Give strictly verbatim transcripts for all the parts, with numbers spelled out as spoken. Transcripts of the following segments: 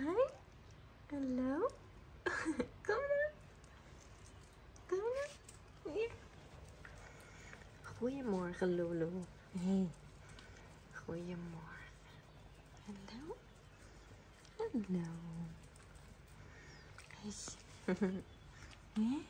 Hi. Hallo. Kom dan. Kom dan. Hier. Goedemorgen, Lulu. Hey. Goedemorgen. Hallo. Hallo. Hé? Ja.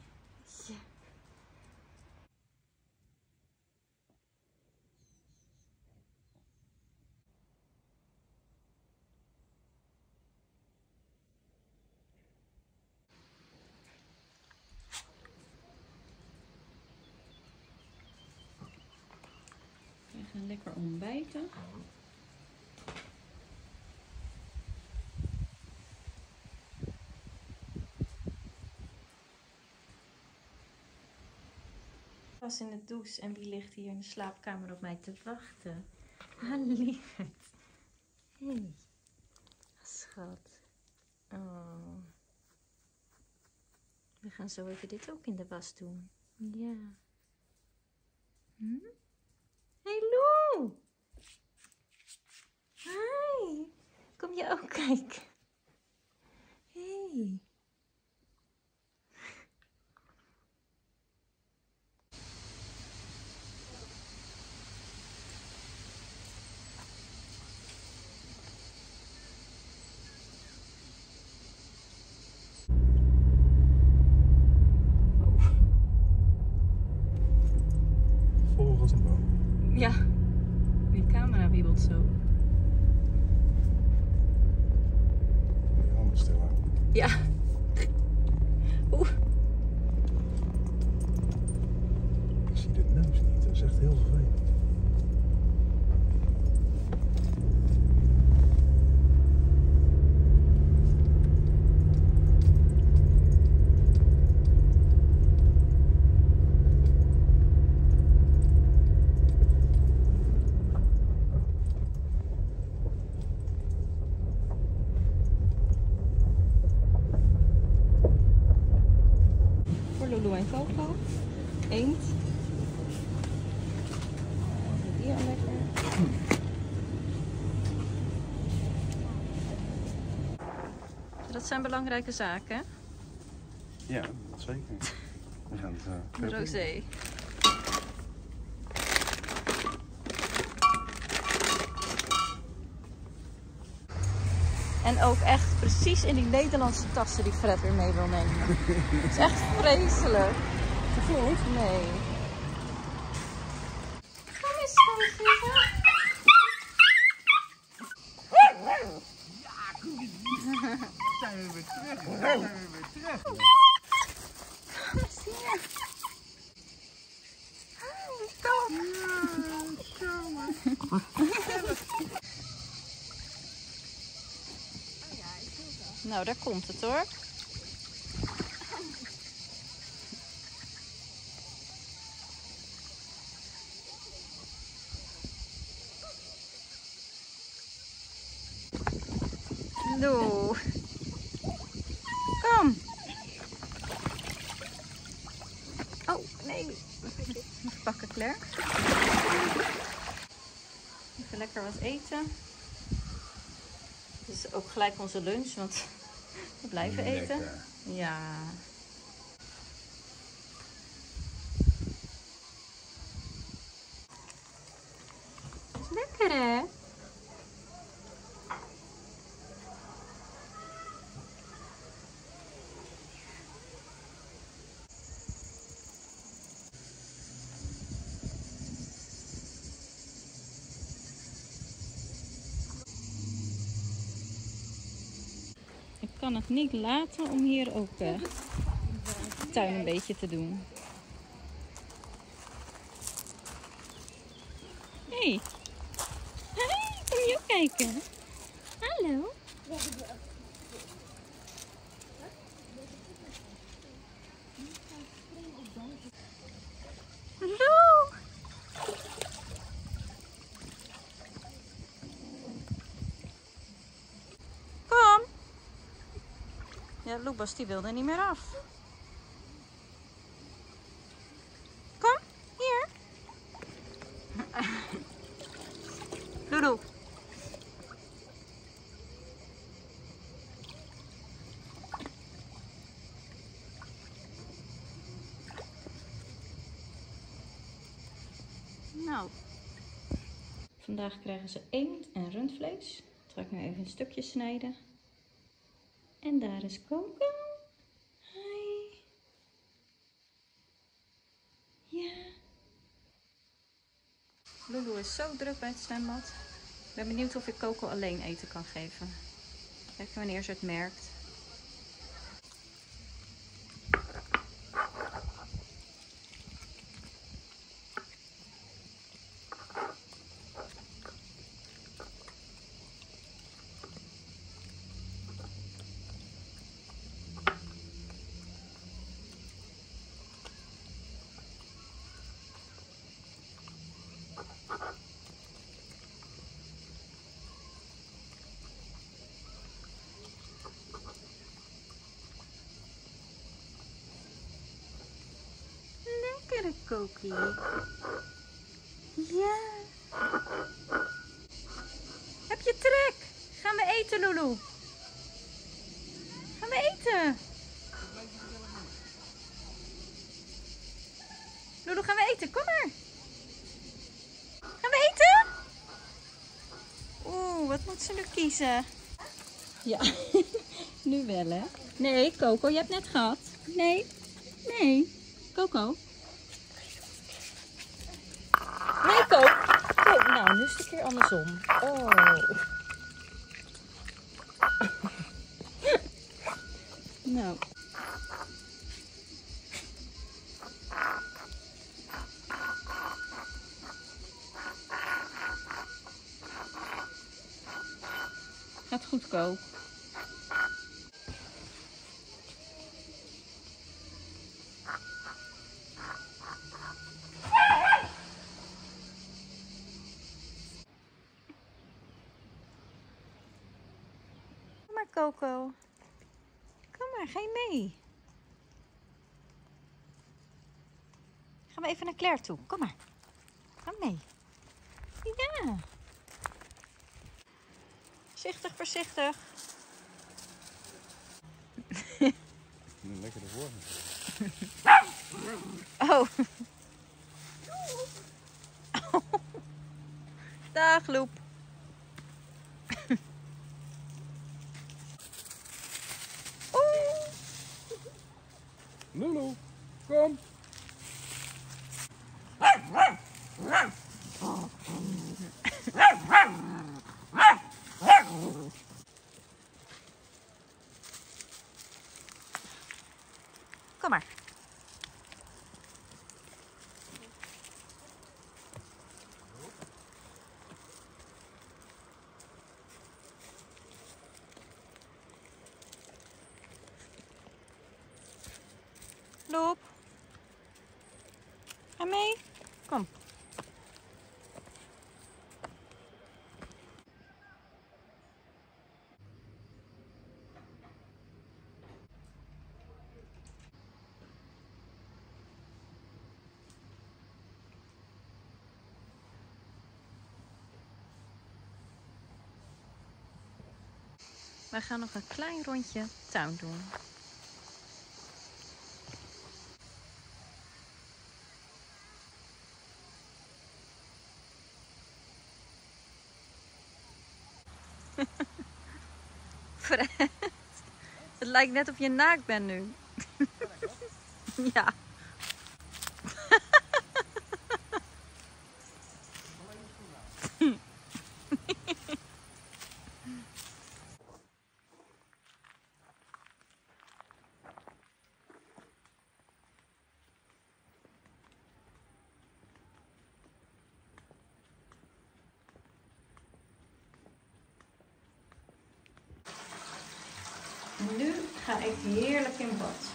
We gaan lekker ontbijten. Ik was in de douche en wie ligt hier in de slaapkamer op mij te wachten? Ah, lieverd. Hé, hey. Schat. Oh. We gaan zo even dit ook in de was doen. Ja. Hm? Hey Lou! Hi! Kom je ook kijken? Hé. Hey. Ja, die camera wiebelt zo. Moet je handen stil houden. Ja. Oeh. Ik zie dit neus niet, dat is echt heel vervelend. Lulu en Coco, eend. Die al lekker. Dat zijn belangrijke zaken, hè? Ja, dat zeker. We gaan het uh, de rosé. En ook echt precies in die Nederlandse tassen die Fred weer mee wil nemen. Het is echt vreselijk. Gevoeld? Nee. Kom eens, kom eens. Ja, kom eens. Zijn we weer terug. Zijn we weer terug. Kom eens hier. Kom. Ja, kom. Nou, daar komt het hoor. Doe. Kom. Oh, nee. Even pakken, Claire. Even lekker wat eten. Dit is ook gelijk onze lunch, want we blijven eten. Lekker. Ja. Dat is lekker, hè? Ik kan het niet laten om hier ook de tuin een beetje te doen. Hé, hey. Hey, kom je ook kijken? Hallo. Hallo. Ja, Lubas die wilde niet meer af. Kom, hier. Lulu. Nou. Vandaag krijgen ze eend en rundvlees. Dat ga ik nu even een stukje snijden. En daar is Coco. Hi. Ja. Lulu is zo druk bij het zwembad. Ik ben benieuwd of ik Coco alleen eten kan geven. Kijken wanneer ze het merkt. Kokie. Ja. Heb je trek? Gaan we eten, Lulu? Gaan we eten? Lulu, gaan we eten? Kom maar. Gaan we eten? Oeh, wat moet ze nu kiezen? Ja, nu wel, hè? Nee, Coco, je hebt net gehad. Nee, nee. Coco. Nou, nu is het een keer andersom. Oh. Nou. Gaat goed, Ko. Coco, kom maar, ga je mee? Gaan we even naar Claire toe, kom maar. Ga mee. Ja. Voorzichtig, voorzichtig. Lekker de woorden. Oh. Oh. Dag, Loep. Lulu, kom! Kom maar. Loop. Ga mee. Kom. We gaan nog een klein rondje tuin doen. Fred, het lijkt net of je naakt bent nu. Ja. Nu ga ik heerlijk in bad.